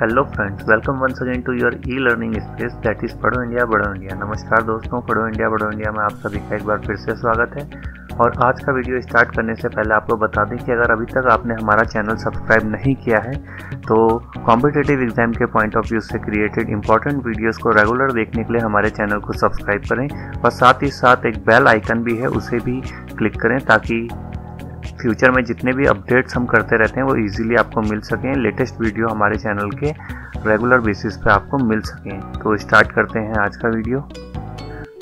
Hello friends, welcome once again to your e learning space that is पढ़ो India बड़ो India. नमस्कार दोस्तों, पढ़ो इंडिया में आप सभी का एक बार फिर से स्वागत है। और आज का वीडियो स्टार्ट करने से पहले आपको बता दें कि अगर अभी तक आपने हमारा चैनल सब्सक्राइब नहीं किया है तो कॉम्पिटिटिव एग्जाम के पॉइंट ऑफ व्यू से क्रिएटेड इंपॉर्टेंट वीडियोस को रेगुलर देखने के लिए हमारे चैनल को सब्सक्राइब करें और साथ ही साथ एक बेल आइकन भी है, उसे भी क्लिक करें ताकि फ्यूचर में जितने भी अपडेट्स हम करते रहते हैं वो इजीली आपको मिल सकें, लेटेस्ट वीडियो हमारे चैनल के रेगुलर बेसिस पे आपको मिल सकें। तो स्टार्ट करते हैं आज का वीडियो।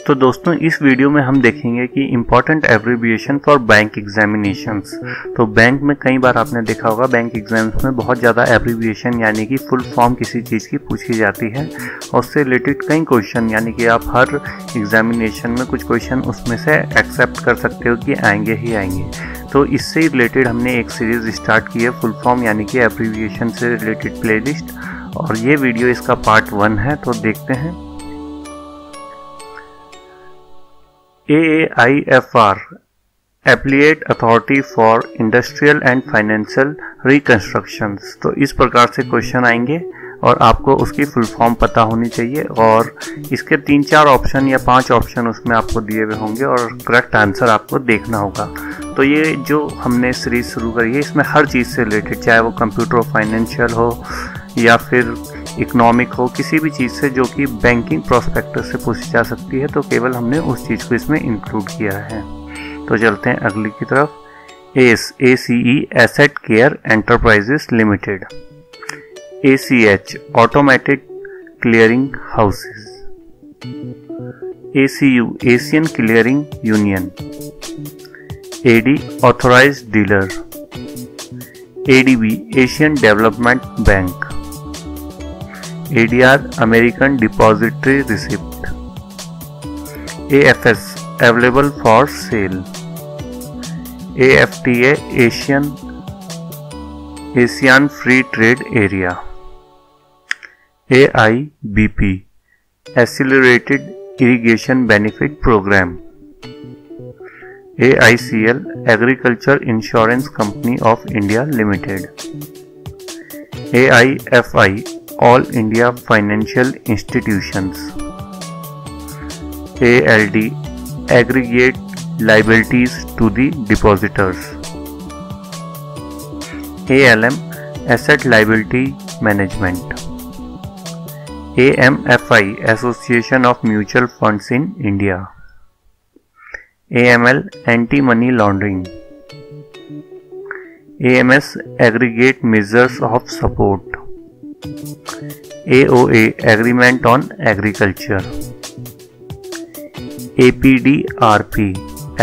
तो दोस्तों, इस वीडियो में हम देखेंगे कि important abbreviation for bank examinations. तो बैंक में कई बार आपने देखा होगा, बैंक एग्जाम्स में बहुत ज़्यादा एब्रीविएशन यानी कि फुल फॉर्म किसी चीज़ की पूछी जाती है और उससे रिलेटेड कई क्वेश्चन, यानी कि आप हर एग्जामिनेशन में कुछ क्वेश्चन उसमें से एक्सेप्ट कर सकते हो कि आएंगे ही आएंगे। तो इससे रिलेटेड हमने एक सीरीज़ स्टार्ट की है, फुल फॉर्म यानी कि एब्रीविएशन से रिलेटेड प्लेलिस्ट, और ये वीडियो इसका पार्ट 1 है। तो देखते हैं। AAIFR appellate authority for industrial and financial reconstructions. तो इस प्रकार से क्वेश्चन आएंगे और आपको उसकी फुल फॉर्म पता होनी चाहिए, और इसके 3-4 ऑप्शन या 5 ऑप्शन उसमें आपको दिए हुए होंगे और करेक्ट आंसर आपको देखना होगा। तो ये जो हमने सीरीज शुरू करी है इसमें हर चीज़ से रिलेटेड, चाहे वो कंप्यूटर और फाइनेंशियल हो या फिर इकोनॉमिक हो, किसी भी चीज़ से जो कि बैंकिंग प्रोस्पेक्टस से पूछी जा सकती है, तो केवल हमने उस चीज़ को इसमें इंक्लूड किया है। तो चलते हैं अगली की तरफ। ACE asset care enterprises limited, ACH automatic clearing houses, ACU Asian clearing union, AD authorised dealer, ADB Asian development bank, ADR American depository receipt, AFS available for sale, AFTA Asian free trade area, AIBP accelerated irrigation benefit programme, AICL agriculture insurance company of India Limited. AIFI, All India Financial Institutions. ALD, Aggregate Liabilities to the Depositors. ALM, Asset Liability Management. AMFI, Association of Mutual Funds in India. AML, Anti-Money Laundering. AMS aggregate measures of support, AOA agreement on agriculture, APDRP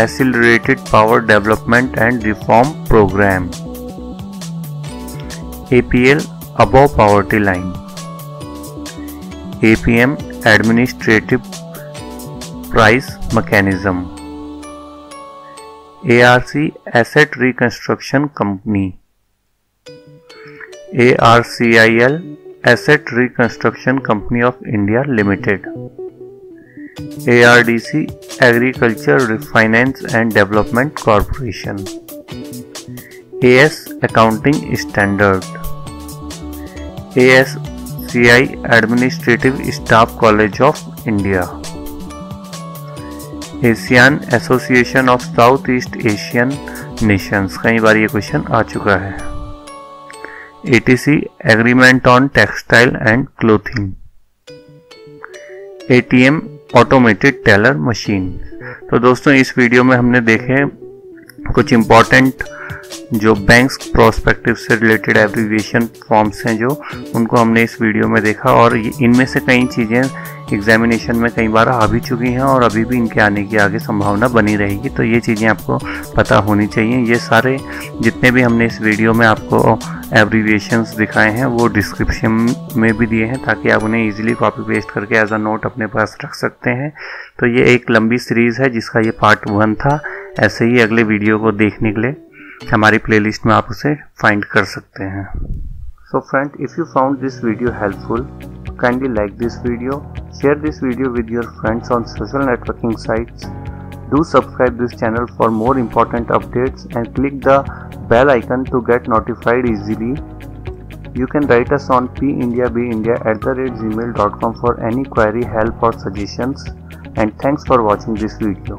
accelerated power development and reform programme, APL above poverty line, APM administrative price mechanism, ARC asset reconstruction company, ARCIL asset reconstruction company of India limited, ARDC agriculture refinance and development corporation, AS accounting standard, AS CI administrative staff college of India, Asian association of south east Asian nations, कई बार ये question आ चुका है, ATC agreement on textile and clothing, ATM automated teller machine. तो दोस्तों, इस video में हमने देखे कुछ इम्पोर्टेंट जो बैंक्स प्रोस्पेक्टिव से रिलेटेड एब्रीविएशन फॉर्म्स हैं, जो उनको हमने इस वीडियो में देखा, और इनमें से कई चीज़ें एग्जामिनेशन में कई बार आ भी चुकी हैं और अभी भी इनके आने की आगे संभावना बनी रहेगी। तो ये चीज़ें आपको पता होनी चाहिए। ये सारे जितने भी हमने इस वीडियो में आपको एब्रीविएशंस दिखाए हैं वो डिस्क्रिप्शन में भी दिए हैं, ताकि आप उन्हें ईजिली कॉपी पेस्ट करके एज अ नोट अपने पास रख सकते हैं। तो ये एक लंबी सीरीज़ है जिसका ये पार्ट 1 था। ऐसे ही अगले वीडियो को देखने के लिए हमारी प्लेलिस्ट में आप उसे फाइंड कर सकते हैं। So friend, if you found this video helpful, kindly like this video, share this video with your friends on social networking sites, do subscribe this channel for more important updates and click the bell icon to get notified easily You can write us on pindiabindia@gmail.com for any query, help or suggestions. And thanks for watching this video.